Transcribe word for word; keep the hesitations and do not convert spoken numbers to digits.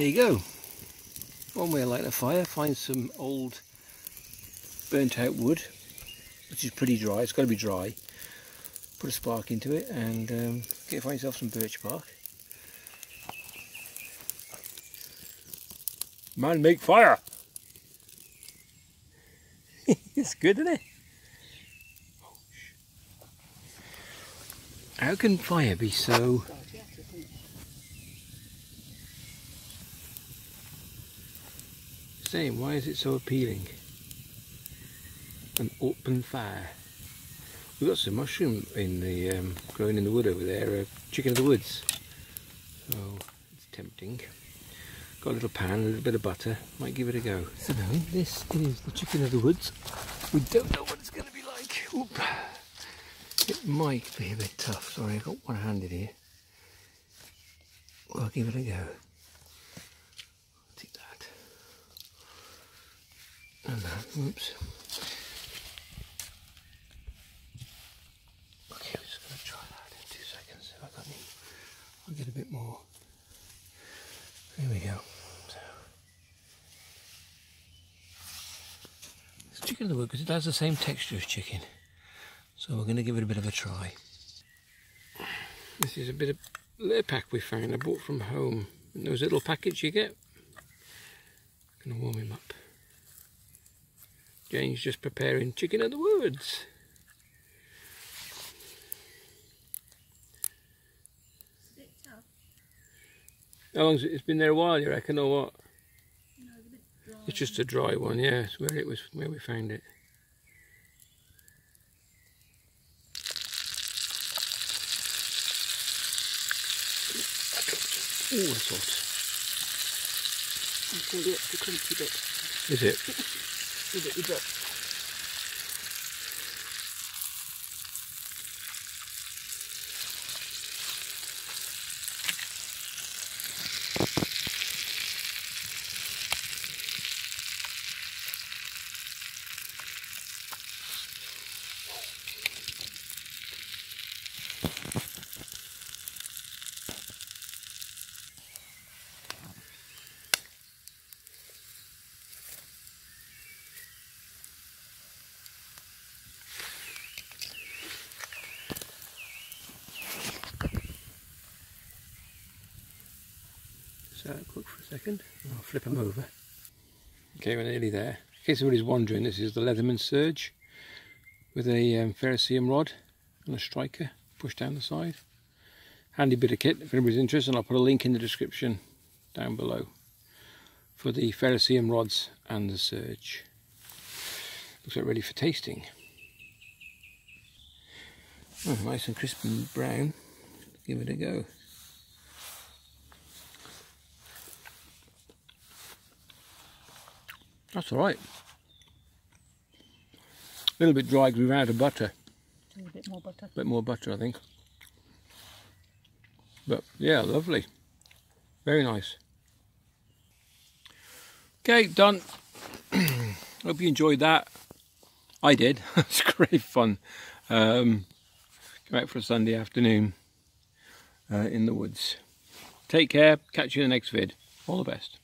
there you go. One way to light a fire, find some old burnt out wood, which is pretty dry, it's got to be dry. Put a spark into it and um, get find yourself some birch bark. Man, make fire! It's good, isn't it? How can fire be so... Same, why is it so appealing? An open fire. We've got some mushroom in the um, growing in the wood over there, uh, chicken of the woods. So it's tempting. Got a little pan, a little bit of butter, might give it a go. So now this is the chicken of the woods. We don't know what it's going to be like. Oop. It might be a bit tough. Sorry, I've got one-handed here. I'll give it a go. I'll take that. And that. Oops. Get a bit more. There we go. So, it's chicken of the wood because it has the same texture as chicken. So we're going to give it a bit of a try. This is a bit of layer pack we found. I bought from home. And those little packets you get. I'm going to warm him up. Jane's just preparing chicken of the woods. How long's it? It's been there a while, you reckon, or what? No, it's a bit dry. It's just a dry one, yeah. It's where it was, where we found it. Oh, that's hot. That's going to be the crunchy bit. Is it? The bitty bit. Let it cook for a second. I'll flip them over. Okay, we're nearly there. In case anybody's wondering, this is the Leatherman Surge with a um, ferrocerium rod and a striker pushed down the side. Handy bit of kit if anybody's interested, and I'll put a link in the description down below for the ferrocerium rods and the surge. Looks like ready for tasting. Oh, nice and crisp and brown. Give it a go. That's alright. A little bit dry because we ran out of butter. A little bit more butter. A bit more butter, I think. But yeah, lovely. Very nice. Okay, done. Hope you enjoyed that. I did. It's great fun. Um, come out for a Sunday afternoon uh, in the woods. Take care. Catch you in the next vid. All the best.